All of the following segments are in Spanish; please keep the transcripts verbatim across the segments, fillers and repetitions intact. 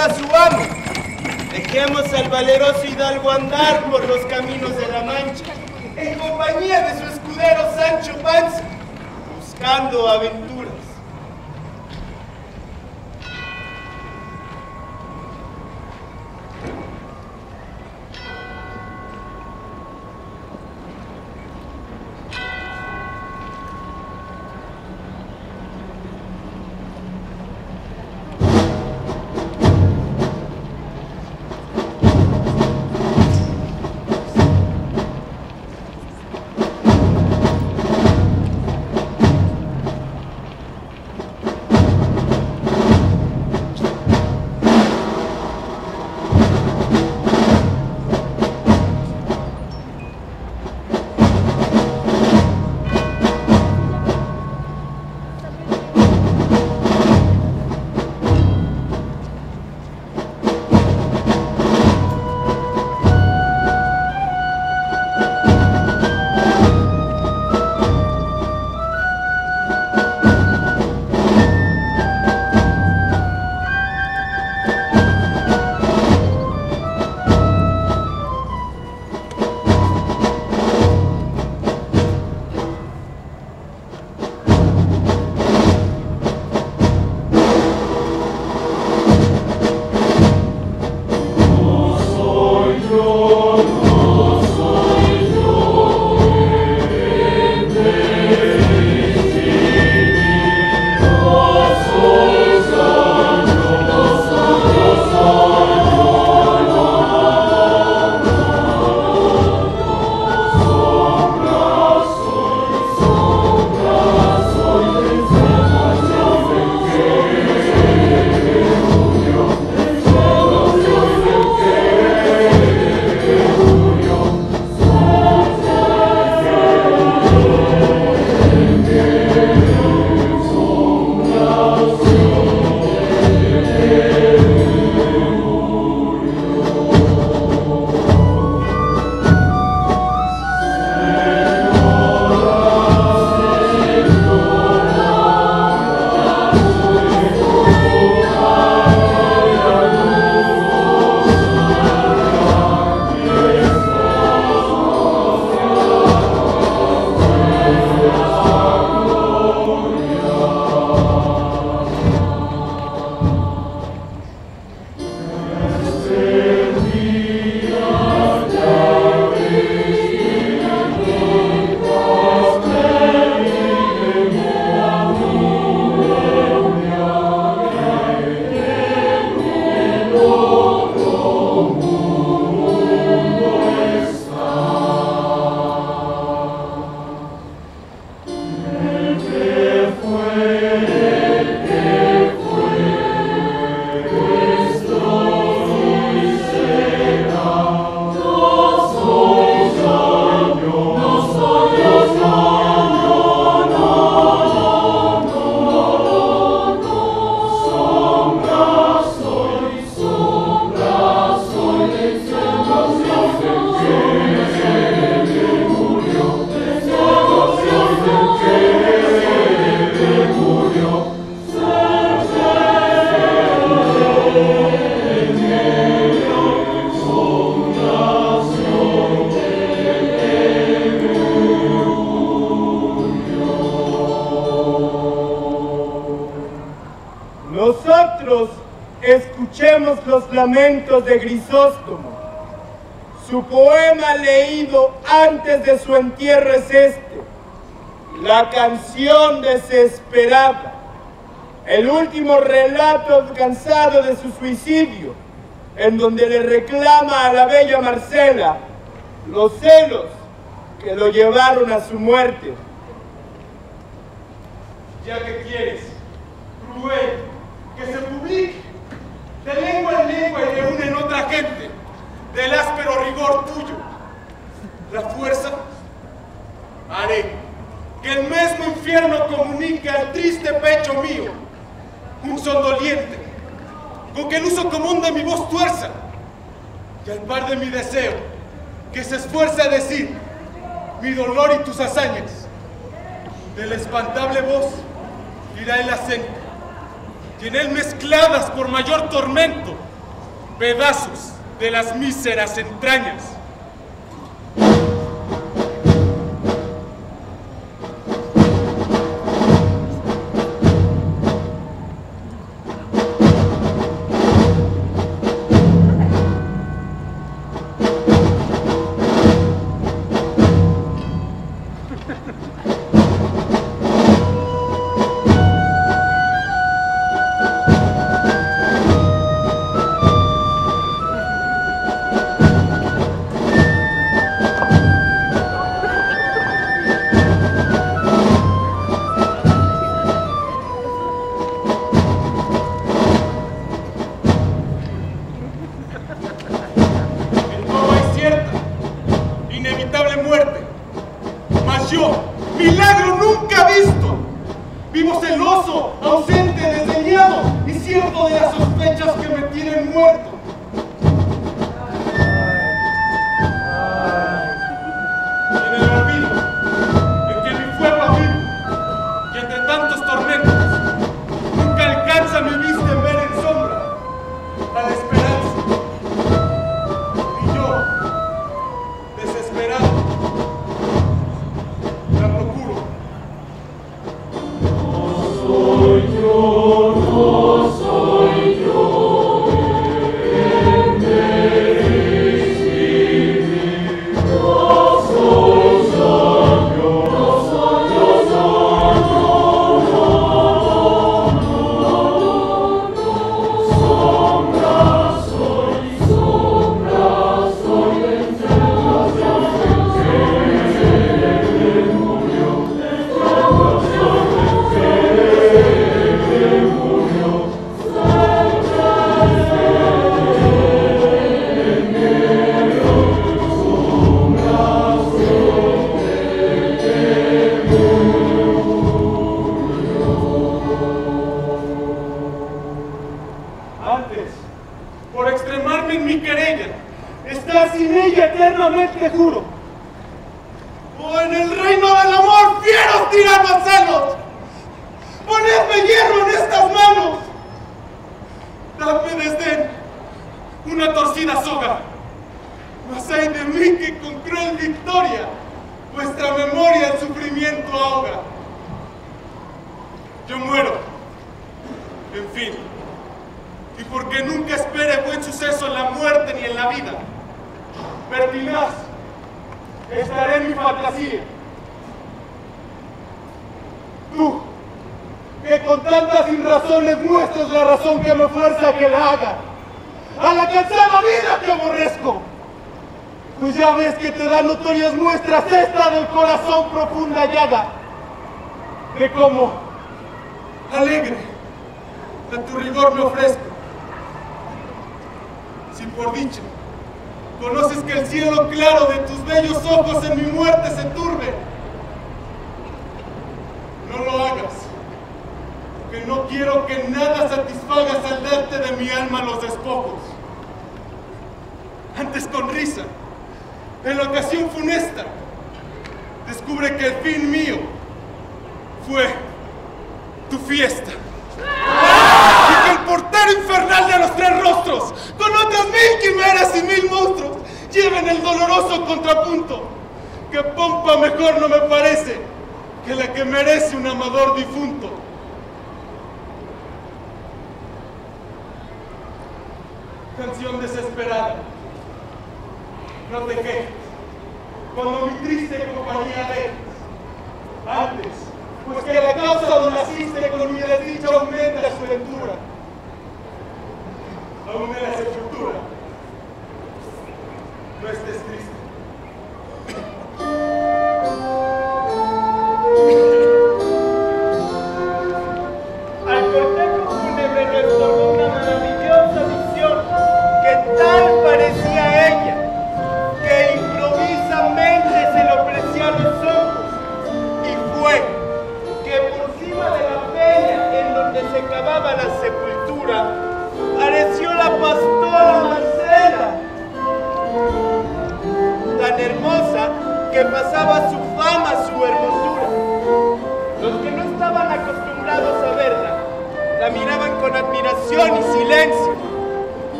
a su amo. Dejemos al valeroso hidalgo andar por los caminos de la Mancha, en compañía de su escudero Sancho Panza, buscando aventuras. Lamentos de Grisóstomo. Su poema leído antes de su entierro es este: la canción desesperada, el último relato alcanzado de su suicidio, en donde le reclama a la bella Marcela los celos que lo llevaron a su muerte. Ya que quieres, cruel, que se publique de lengua en lengua y reúnen otra gente del áspero rigor tuyo, la fuerza haré que el mismo infierno comunique al triste pecho mío un son doliente, con que el uso común de mi voz tuerza, y al par de mi deseo que se esfuerza a decir mi dolor y tus hazañas, de la espantable voz irá el acento, y en él mezcladas por mayor tormento pedazos de las míseras entrañas.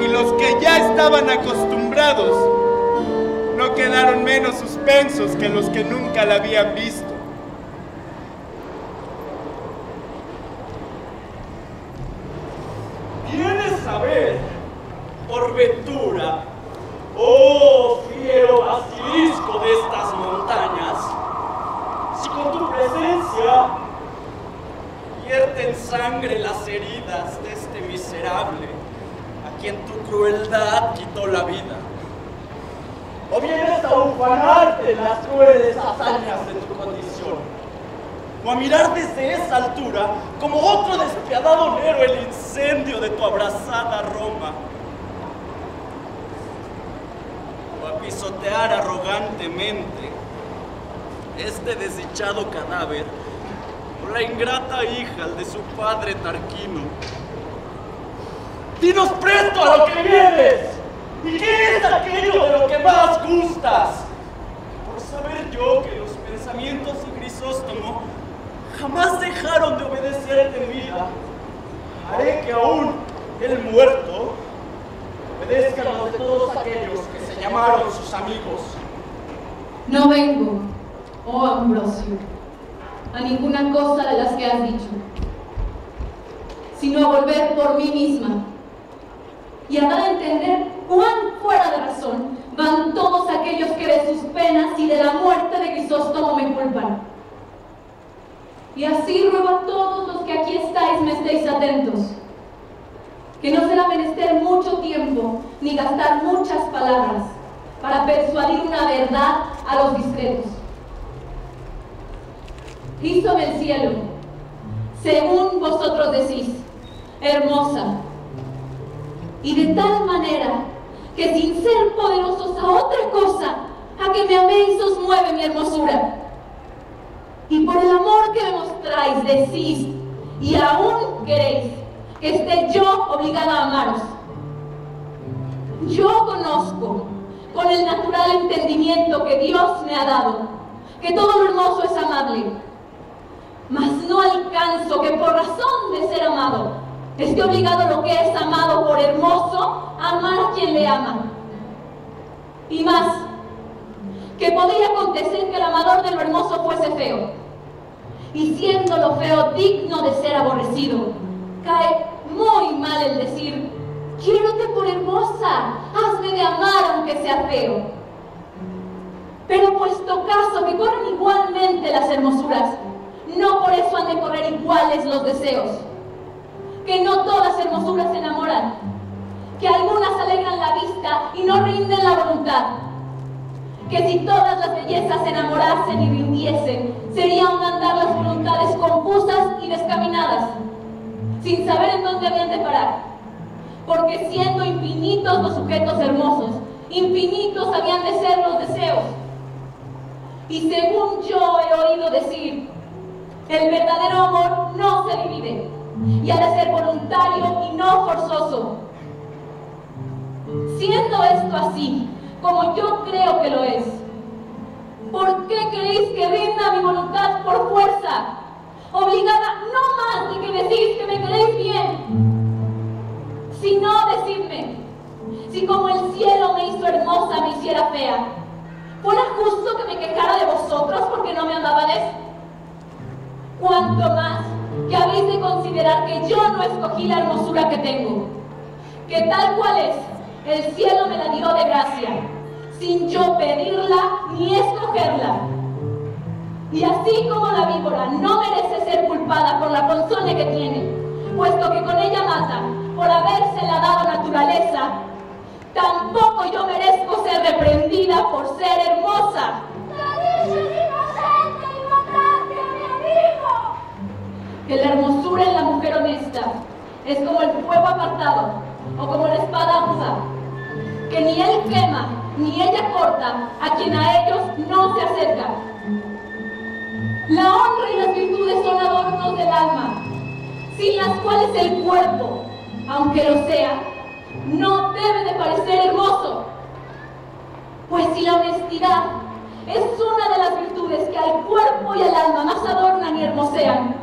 y los que ya estaban acostumbrados no quedaron menos suspensos que los que nunca la habían visto. ¿Vienes a ver, por ventura, oh fiero basilisco de estas montañas, si con tu presencia vierte en sangre las heridas de este miserable a quien tu crueldad quitó la vida? ¿O vienes a ufanarte en las crueles hazañas de tu condición? ¿O a mirar desde esa altura como otro despiadado Nero el incendio de tu abrazada Roma? ¿O a pisotear arrogantemente este desdichado cadáver, o la ingrata hija de su padre Tarquino? ¡Dinos presto a lo que vienes! ¿Y qué es aquello de lo que más gustas? Por saber yo que los pensamientos de Grisóstomo jamás dejaron de obedecerte en vida, haré que aún el muerto obedezca a los de todos aquellos que se llamaron sus amigos. No vengo, oh Ambrosio, a ninguna cosa de las que has dicho, sino a volver por mí misma y a dar a entender cuán fuera de razón van todos aquellos que de sus penas y de la muerte de Grisóstomo me culpan. Y así ruego a todos los que aquí estáis me estéis atentos, que no será menester mucho tiempo ni gastar muchas palabras para persuadir una verdad a los discretos. Hízome el cielo, según vosotros decís, hermosa, y de tal manera que sin ser poderosos a otra cosa, a que me améis os mueve mi hermosura. Y por el amor que me mostráis decís, y aún queréis, que esté yo obligada a amaros. Yo conozco, con el natural entendimiento que Dios me ha dado, que todo lo hermoso es amable, mas no alcanzo que por razón de ser amado, esté obligado a lo que es amado por hermoso a amar a quien le ama. Y más, que podría acontecer que el amador de lo hermoso fuese feo, y siendo lo feo digno de ser aborrecido, cae muy mal el decir, quiérote por hermosa, hazme de amar aunque sea feo. Pero puesto caso que corren igualmente las hermosuras, no por eso han de correr iguales los deseos, que no todas hermosuras se enamoran, que algunas alegran la vista y no rinden la voluntad, que si todas las bellezas se enamorasen y rindiesen, sería un andar las voluntades confusas y descaminadas, sin saber en dónde habían de parar, porque siendo infinitos los sujetos hermosos, infinitos habían de ser los deseos. Y según yo he oído decir, el verdadero amor no se divide, y ha de ser voluntario y no forzoso. Siendo esto así, como yo creo que lo es, ¿por qué queréis que rinda mi voluntad por fuerza, obligada no más de que decís que me queréis bien? Si no, decidme, si como el cielo me hizo hermosa me hiciera fea, ¿fuera justo que me quejara de vosotros porque no me amabades? Cuanto más que habéis de considerar que yo no escogí la hermosura que tengo, que tal cual es, el cielo me la dio de gracia, sin yo pedirla ni escogerla. Y así como la víbora no merece ser culpada por la ponzoña que tiene, puesto que con ella mata por habérsela dado naturaleza, tampoco yo merezco ser reprendida por ser hermosa. Que la hermosura en la mujer honesta es como el fuego apartado o como la espada aguda, que ni él quema ni ella corta a quien a ellos no se acerca. La honra y las virtudes son adornos del alma, sin las cuales el cuerpo, aunque lo sea, no debe de parecer hermoso. Pues si la honestidad es una de las virtudes que al cuerpo y al alma más adornan y hermosean,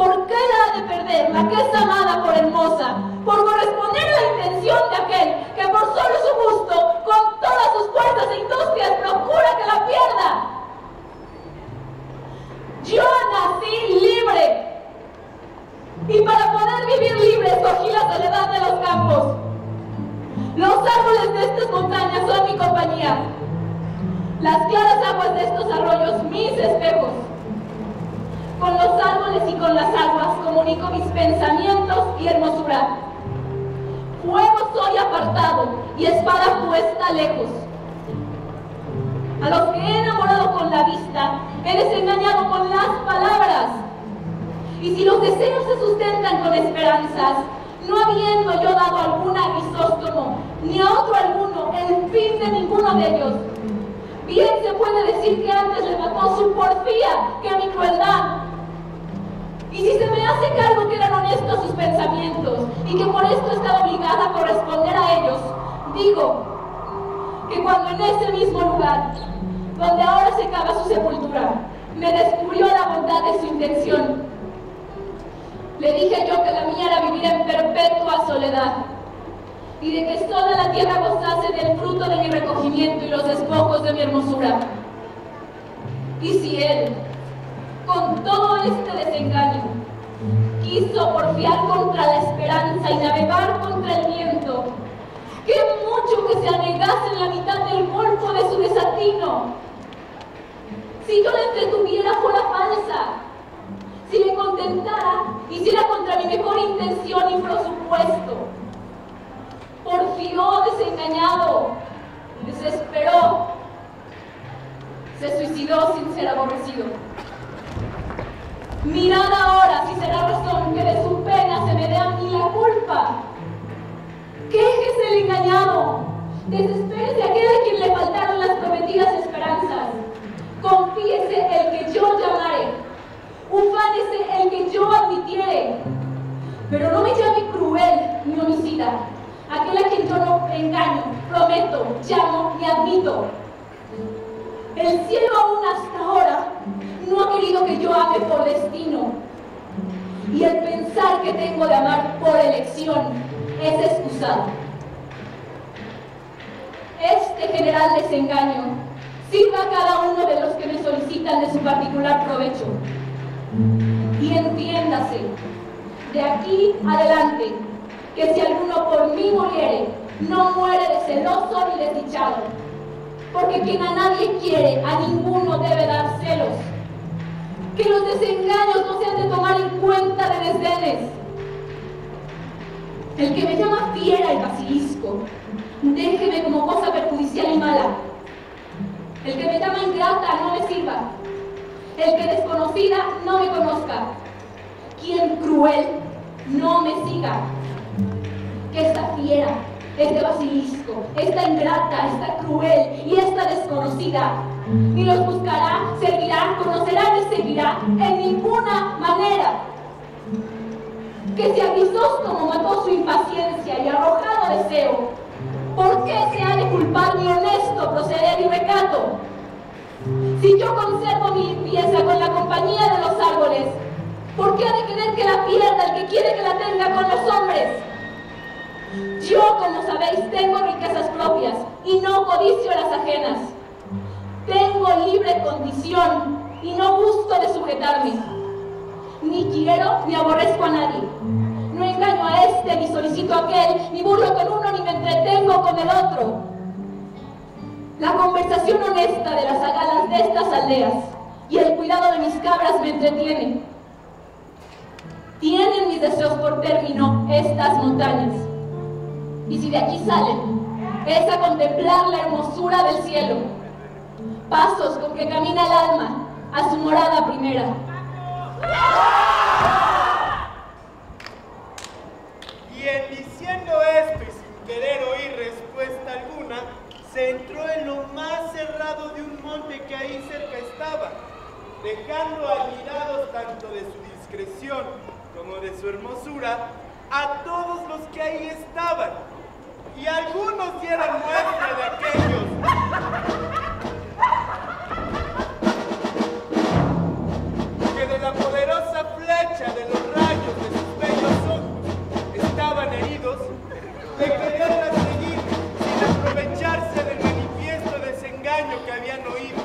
¿Por qué la ha de perder la que es amada por hermosa? Por corresponder a la intención de aquel que por solo su gusto, con todas sus fuerzas e industrias, procura que la pierda. Yo nací libre, y para poder vivir libre escogí la soledad de los campos. Los árboles de estas montañas son mi compañía, las claras aguas de estos arroyos mis espejos. Con los árboles y con las aguas comunico mis pensamientos y hermosura. Fuego soy apartado y espada puesta lejos. A los que he enamorado con la vista, eres engañado con las palabras. Y si los deseos se sustentan con esperanzas, no habiendo yo dado alguna a Grisóstomo, ni a otro alguno, el fin de ninguno de ellos, bien se puede decir que antes le mató su porfía que mi crueldad. Y si se me hace cargo que eran honestos sus pensamientos, y que por esto estaba obligada a corresponder a ellos, digo que cuando en ese mismo lugar, donde ahora se cava su sepultura, me descubrió la bondad de su intención, le dije yo que la mía era vivir en perpetua soledad, y de que toda la tierra gozase del fruto de mi recogimiento y los despojos de mi hermosura. Y si él, con todo este desengaño, quiso porfiar contra la esperanza y navegar contra el viento, qué mucho que se anegase en la mitad del golfo de su desatino. Si yo la entretuviera fuera falsa, si le contentara, hiciera contra mi mejor intención y presupuesto. Porfió desengañado, desesperó, se suicidó sin ser aborrecido. Mirad ahora si será razón que de su pena se me dé a mí la culpa. Quéjese el engañado, desespérese aquel a quien le faltaron las prometidas esperanzas. Confíese el que yo llamare, ufánese el que yo admitiere. Pero no me llame cruel ni homicida, aquel a quien yo no engaño, prometo, llamo y admito. El cielo aún hasta ahora no ha querido que yo ame por destino, y el pensar que tengo de amar por elección es excusado. Este general desengaño sirva a cada uno de los que me solicitan de su particular provecho, y entiéndase de aquí adelante que si alguno por mí muriere, no muere de celoso ni desdichado, porque quien a nadie quiere, a ninguno debe dar celos. Que los desengaños no se han de tomar en cuenta de desdenes. El que me llama fiera y basilisco, déjeme como cosa perjudicial y mala. El que me llama ingrata, no me sirva. El que desconocida, no me conozca. Quien cruel, no me siga. Que esta fiera, este basilisco, esta ingrata, esta cruel y esta desconocida, ni los buscará, servirá, conocerá ni seguirá en ninguna manera. Que si a Grisóstomo mató su impaciencia y arrojado deseo, ¿por qué se ha de culpar mi honesto proceder y recato? Si yo conservo mi limpieza con la compañía de los árboles, ¿por qué ha de querer que la pierda el que quiere que la tenga con los hombres? Yo, como sabéis, tengo riquezas propias y no codicio las ajenas. Tengo libre condición y no gusto de sujetarme. Ni quiero ni aborrezco a nadie. No engaño a este, ni solicito a aquel, ni burlo con uno, ni me entretengo con el otro. La conversación honesta de las zagalas de estas aldeas y el cuidado de mis cabras me entretienen. Tienen mis deseos por término estas montañas. Y si de aquí salen, es a contemplar la hermosura del cielo, pasos con que camina el alma a su morada primera. Y en diciendo esto y sin querer oír respuesta alguna, se entró en lo más cerrado de un monte que ahí cerca estaba, dejando admirados tanto de su discreción como de su hermosura a todos los que ahí estaban. Y algunos dieron muestra de aquellos. Que de la poderosa flecha de los extraño que habían oído